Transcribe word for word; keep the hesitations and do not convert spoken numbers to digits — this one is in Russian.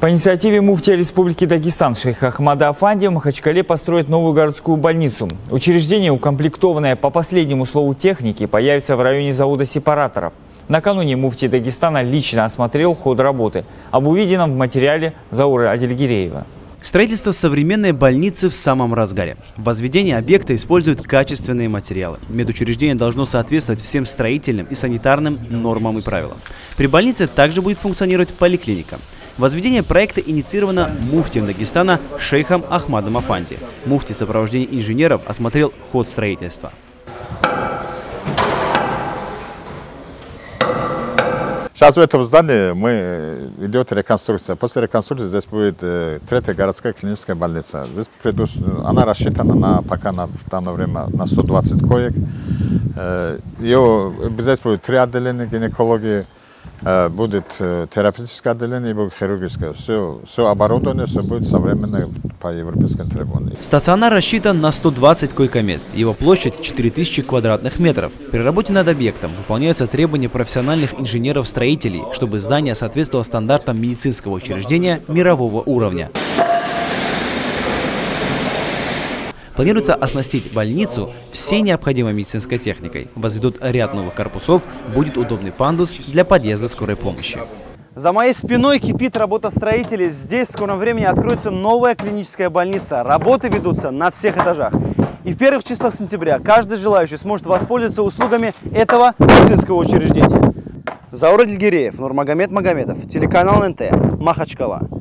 По инициативе муфтия Республики Дагестан Шейха Ахмада Афанди в Махачкале построят новую городскую больницу. Учреждение, укомплектованное по последнему слову техники, появится в районе завода сепараторов. Накануне муфтий Дагестана лично осмотрел ход работы. Об увиденном в материале Заура Адельгиреева. Строительство современной больницы в самом разгаре. Возведение объекта использует качественные материалы. Медучреждение должно соответствовать всем строительным и санитарным нормам и правилам. При больнице также будет функционировать поликлиника. Возведение проекта инициировано муфтием Дагестана Шейхом Ахмадом Афанди. Муфтий в сопровождении инженеров осмотрел ход строительства. Сейчас в этом здании мы, идет реконструкция. После реконструкции здесь будет третья городская клиническая больница. Здесь предус... Она рассчитана на, пока на, в данное время на сто двадцать коек. Ее... Здесь будет три отделения гинекологии, будет терапевтическое отделение и будет хирургическое. Все, все оборудование все будет современное по европейским требованиям. Стационар рассчитан на сто двадцать койко-мест. Его площадь четыре тысячи квадратных метров. При работе над объектом выполняются требования профессиональных инженеров-строителей, чтобы здание соответствовало стандартам медицинского учреждения мирового уровня. Планируется оснастить больницу всей необходимой медицинской техникой. Возведут ряд новых корпусов, будет удобный пандус для подъезда скорой помощи. За моей спиной кипит работа строителей. Здесь в скором времени откроется новая клиническая больница. Работы ведутся на всех этажах. И в первых числах сентября каждый желающий сможет воспользоваться услугами этого медицинского учреждения. Заур Ильгиреев, Нурмагомед Магомедов, телеканал эн тэ, Махачкала.